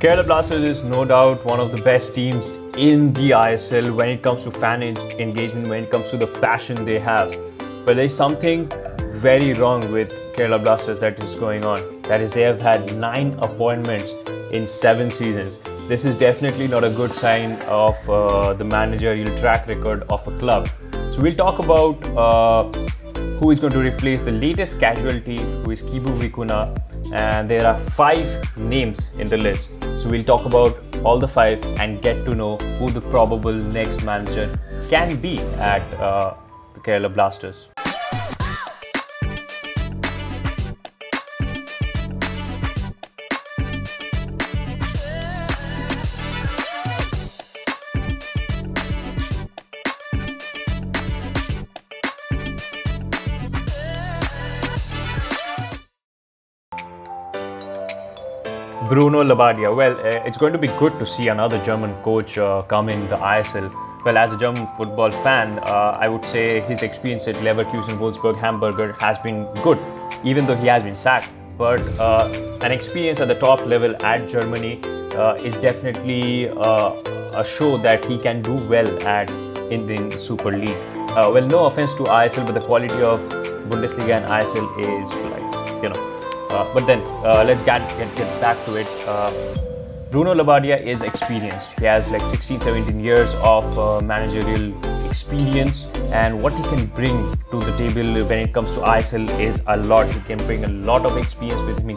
Kerala Blasters is no doubt one of the best teams in the ISL when it comes to fan engagement, when it comes to the passion they have. But there's something very wrong with Kerala Blasters that is going on. That is, they have had 9 appointments in 7 seasons. This is definitely not a good sign of the managerial track record of a club. So we'll talk about who is going to replace the latest casualty, who is Kibu Vicuna, and there are 5 names in the list. So we'll talk about all the 5 and get to know who the probable next manager can be at the Kerala Blasters. Bruno Labbadia. Well, it's going to be good to see another German coach come in the ISL. Well, as a German football fan, I would say his experience at Leverkusen, Wolfsburg, Hamburger has been good, even though he has been sacked. But an experience at the top level at Germany is definitely a show that he can do well at Indian Super League. Well, no offense to ISL, but the quality of Bundesliga and ISL is like, you know. But then, let's get back to it. Bruno Labbadia is experienced. He has like 16-17 years of managerial experience, and what he can bring to the table when it comes to ISL is a lot. He can bring a lot of experience with him.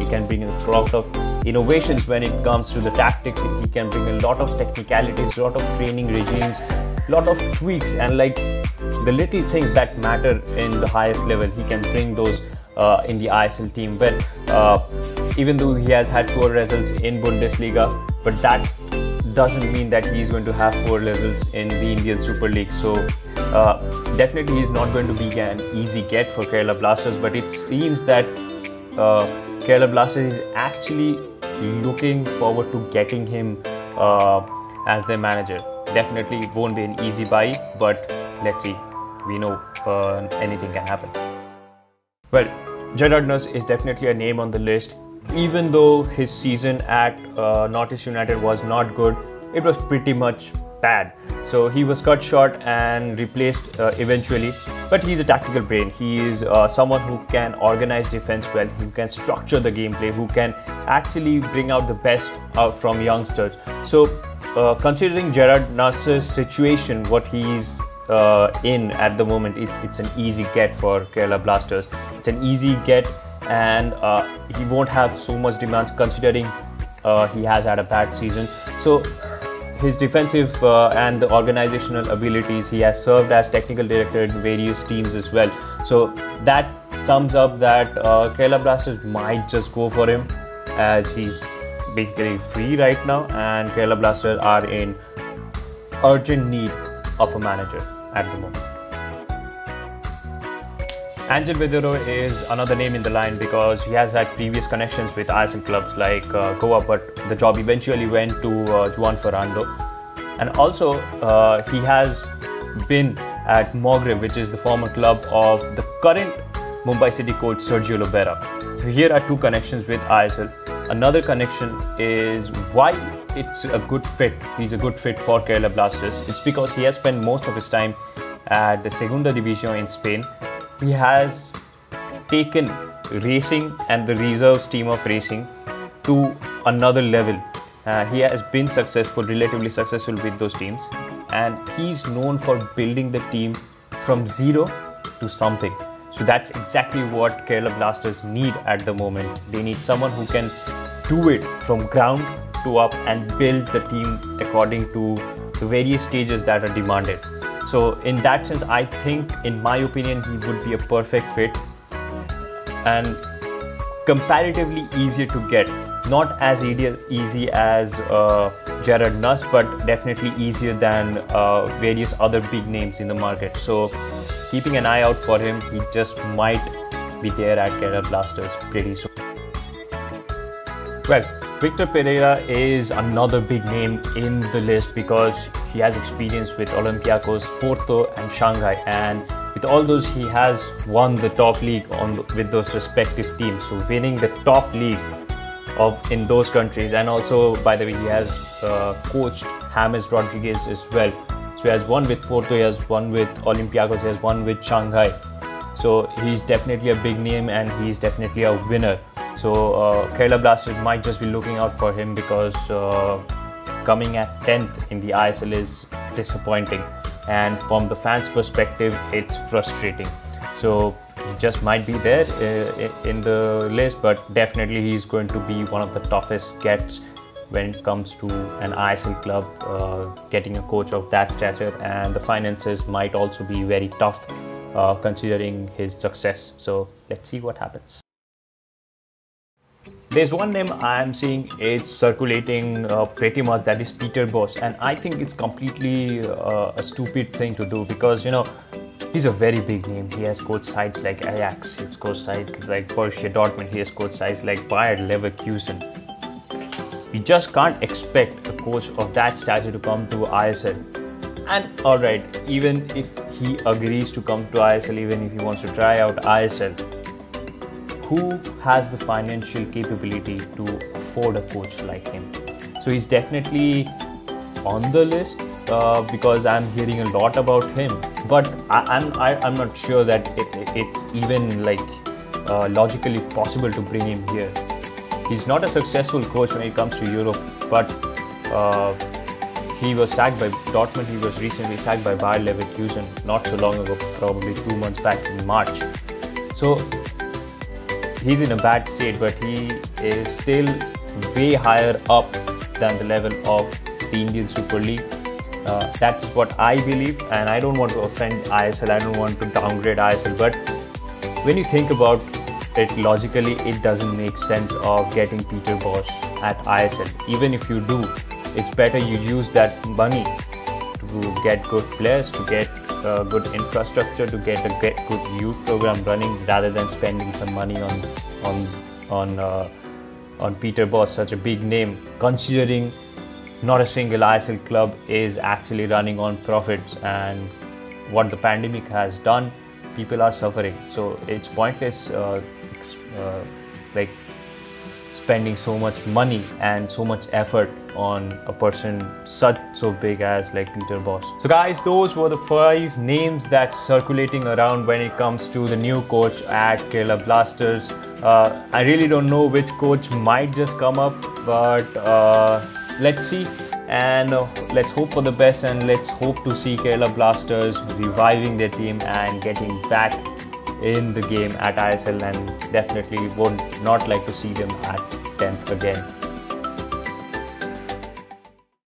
He can bring a lot of innovations when it comes to the tactics. He can bring a lot of technicalities, a lot of training regimes, a lot of tweaks, and like the little things that matter in the highest level. He can bring those in the ISL team. But even though he has had poor results in Bundesliga, but that doesn't mean that he's going to have poor results in the Indian Super League. So definitely he's not going to be an easy get for Kerala Blasters, but it seems that Kerala Blasters is actually looking forward to getting him as their manager. Definitely it won't be an easy buy, but let's see. We know anything can happen. Well, Gerard Nus is definitely a name on the list. Even though his season at North East United was not good, it was pretty much bad. So he was cut short and replaced eventually. But he's a tactical brain. He is someone who can organize defense well, who can structure the gameplay, who can actually bring out the best from youngsters. So considering Gerard Nus's situation, what he's in at the moment, it's an easy get for Kerala Blasters. It's an easy get, and he won't have so much demands considering he has had a bad season. So his defensive and the organizational abilities, he has served as technical director in various teams as well. So that sums up that Kerala Blasters might just go for him, as he's basically free right now, and Kerala Blasters are in urgent need of a manager at the moment. Angel Viadero is another name in the line because he has had previous connections with ISL clubs like Goa, but the job eventually went to Juan Ferrando. And also, he has been at Mogre, which is the former club of the current Mumbai City coach Sergio Lobera. So here are 2 connections with ISL. Another connection is why it's a good fit. He's a good fit for Kerala Blasters. It's because he has spent most of his time at the Segunda División in Spain. He has taken Racing and the reserves team of Racing to another level. He has been successful, relatively successful with those teams, and he's known for building the team from zero to something. So that's exactly what Kerala Blasters need at the moment. They need someone who can do it from ground to up and build the team according to the various stages that are demanded. So in that sense, I think, in my opinion, he would be a perfect fit and comparatively easier to get. Not as easy as Gerard Nus, but definitely easier than various other big names in the market. So keeping an eye out for him, he just might be there at Kerala Blasters pretty soon. Well, Victor Pereira is another big name in the list because he has experience with Olympiacos, Porto and Shanghai, and with all those he has won the top league with those respective teams. So winning the top league of in those countries. And also, by the way, he has coached James Rodriguez as well. So he has won with Porto, he has won with Olympiacos, he has won with Shanghai. So he's definitely a big name and he's definitely a winner. So Kerala Blasters might just be looking out for him, because coming at 10th in the ISL is disappointing, and from the fans' perspective it's frustrating. So he just might be there in the list, but definitely he's going to be one of the toughest gets when it comes to an ISL club getting a coach of that stature, and the finances might also be very tough considering his success. So let's see what happens. There's one name I'm seeing is circulating pretty much, that is Peter Bosz, and I think it's completely a stupid thing to do, because, you know, he's a very big name. He has coached sides like Ajax, he's coached sides like Borussia Dortmund, he has coached sides like Bayer Leverkusen. We just can't expect a coach of that stature to come to ISL. And alright, even if he agrees to come to ISL, even if he wants to try out ISL, who has the financial capability to afford a coach like him? So he's definitely on the list because I'm hearing a lot about him, but I'm not sure that it's even like logically possible to bring him here. He's not a successful coach when it comes to Europe, but he was sacked by Dortmund, he was recently sacked by Bayer Leverkusen not so long ago, probably 2 months back in March. So he's in a bad state, but he is still way higher up than the level of the Indian Super League. That's what I believe, and I don't want to offend ISL, I don't want to downgrade ISL, but when you think about it logically, it doesn't make sense of getting Peter Bosz at ISL. Even if you do, it's better you use that money to get good players, to get good infrastructure, to get good youth program running, rather than spending some money on Peter Bosz, such a big name, considering not a single ISL club is actually running on profits, and what the pandemic has done, people are suffering. So it's pointless like spending so much money and so much effort on a person so big as like Peter Bosz. So guys, those were the 5 names that's circulating around when it comes to the new coach at Kerala Blasters. I really don't know which coach might just come up, but let's see, and let's hope for the best, and let's hope to see Kerala Blasters reviving their team and getting back in the game at ISL, and definitely would not like to see them at 10th again.